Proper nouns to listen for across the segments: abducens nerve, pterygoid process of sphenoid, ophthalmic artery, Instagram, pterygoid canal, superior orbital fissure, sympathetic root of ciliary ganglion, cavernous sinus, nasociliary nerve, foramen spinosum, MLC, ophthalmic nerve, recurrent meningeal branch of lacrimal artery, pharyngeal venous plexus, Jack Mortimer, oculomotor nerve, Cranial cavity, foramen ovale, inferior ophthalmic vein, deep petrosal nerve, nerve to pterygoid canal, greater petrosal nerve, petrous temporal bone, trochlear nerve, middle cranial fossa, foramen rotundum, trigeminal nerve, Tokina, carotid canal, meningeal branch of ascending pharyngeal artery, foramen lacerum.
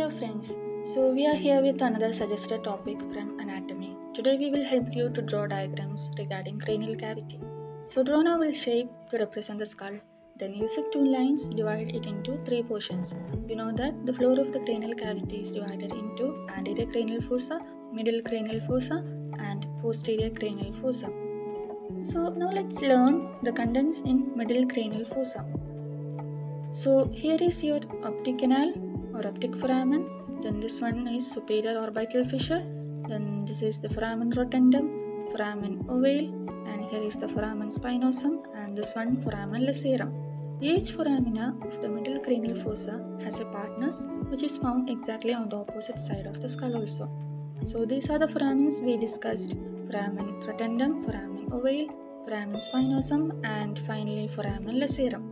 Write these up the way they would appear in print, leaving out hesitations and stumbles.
Hello friends, so we are here with another suggested topic from anatomy. Today we will help you to draw diagrams regarding cranial cavity. So draw now will shape to represent the skull. Then using two lines divide it into three portions. You know that the floor of the cranial cavity is divided into anterior cranial fossa, middle cranial fossa and posterior cranial fossa. So now let's learn the contents in middle cranial fossa. So here is your optic canal or optic foramen, then this one is superior orbital fissure, then this is the foramen rotundum, foramen ovale, and here is the foramen spinosum and this one foramen lacerum. Each foramina of the middle cranial fossa has a partner which is found exactly on the opposite side of the skull also. So these are the foramina we discussed: foramen rotundum, foramen ovale, foramen spinosum and finally foramen lacerum.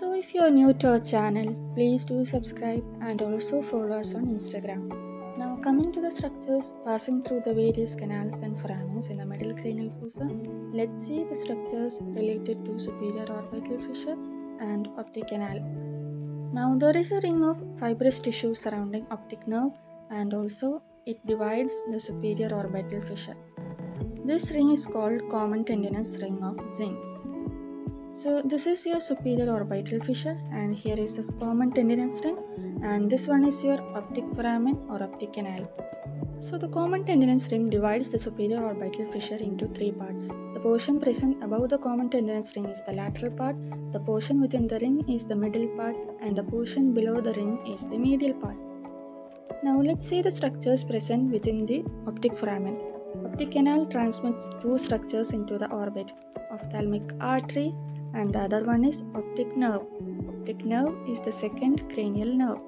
So if you are new to our channel, please do subscribe and also follow us on Instagram. Now coming to the structures passing through the various canals and foramina in the middle cranial fossa, let's see the structures related to superior orbital fissure and optic canal. Now there is a ring of fibrous tissue surrounding optic nerve and also it divides the superior orbital fissure. This ring is called common tendinous ring of Zinn. So this is your superior orbital fissure and here is this common tendinous ring and this one is your optic foramen or optic canal. So the common tendinous ring divides the superior orbital fissure into three parts. The portion present above the common tendinous ring is the lateral part, the portion within the ring is the middle part and the portion below the ring is the medial part. Now let's see the structures present within the optic foramen. Optic canal transmits two structures into the orbit, ophthalmic artery and the other one is optic nerve. Optic nerve is the second cranial nerve.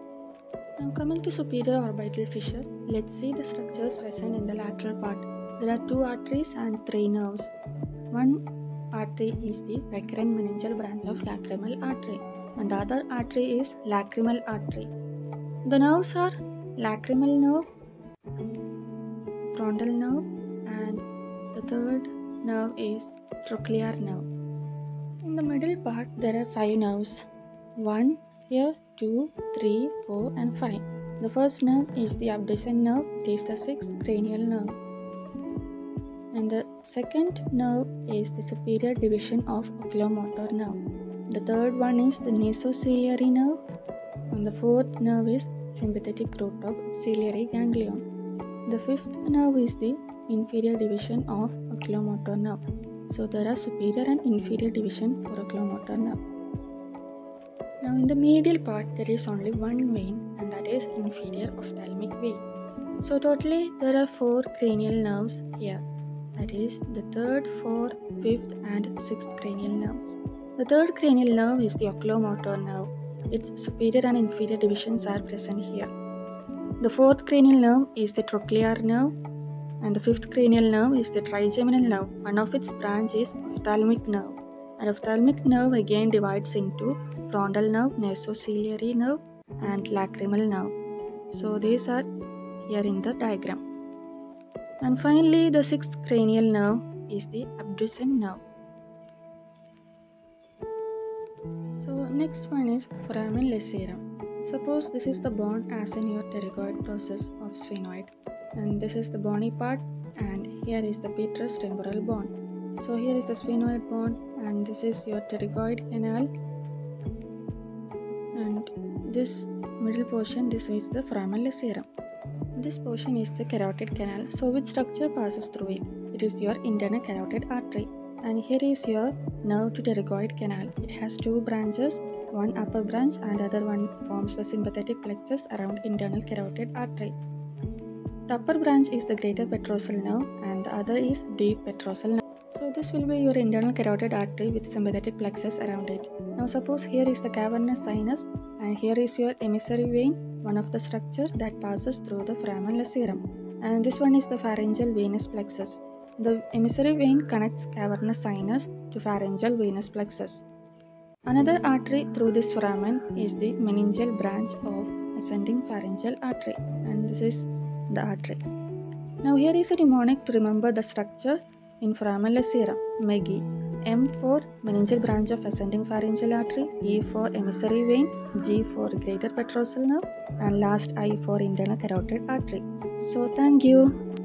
Now coming to superior orbital fissure, let's see the structures present in the lateral part. There are two arteries and three nerves. One artery is the recurrent meningeal branch of lacrimal artery and the other artery is lacrimal artery. The nerves are lacrimal nerve, frontal nerve and the third nerve is trochlear nerve. In the middle part, there are 5 nerves. 1, here, 2, 3, 4 and 5. The first nerve is the abducens nerve. It is the 6th cranial nerve. And the second nerve is the superior division of oculomotor nerve. The third one is the nasociliary nerve. And the fourth nerve is sympathetic root of ciliary ganglion. The fifth nerve is the inferior division of oculomotor nerve. So there are superior and inferior division for oculomotor nerve. Now in the medial part there is only one vein and that is inferior ophthalmic vein. So totally there are 4 cranial nerves here, that is the 3rd, 4th, 5th and 6th cranial nerves. The 3rd cranial nerve is the oculomotor nerve. Its superior and inferior divisions are present here. The 4th cranial nerve is the trochlear nerve. And the 5th cranial nerve is the trigeminal nerve. One of its branches is ophthalmic nerve. And ophthalmic nerve again divides into frontal nerve, nasociliary nerve and lacrimal nerve. So these are here in the diagram. And finally the 6th cranial nerve is the abducens nerve. So next one is foramen lacerum. Suppose this is the bone as in your pterygoid process of sphenoid. And this is the bony part and here is the petrous temporal bone. So here is the sphenoid bone and this is your pterygoid canal and this middle portion, this is the foramen lacerum. This portion is the carotid canal, so which structure passes through it? It is your internal carotid artery and here is your nerve to pterygoid canal. It has two branches, one upper branch and other one forms the sympathetic plexus around internal carotid artery. The upper branch is the greater petrosal nerve and the other is deep petrosal nerve. So this will be your internal carotid artery with sympathetic plexus around it. Now suppose here is the cavernous sinus and here is your emissary vein, one of the structure that passes through the foramen lacerum. And this one is the pharyngeal venous plexus. The emissary vein connects cavernous sinus to pharyngeal venous plexus. Another artery through this foramen is the meningeal branch of ascending pharyngeal artery and this is the artery. Now here is a mnemonic to remember the structure in foramen lacerum, MEGI, M for meningeal branch of ascending pharyngeal artery, E for emissary vein, G for greater petrosal nerve, and last I for internal carotid artery. So thank you.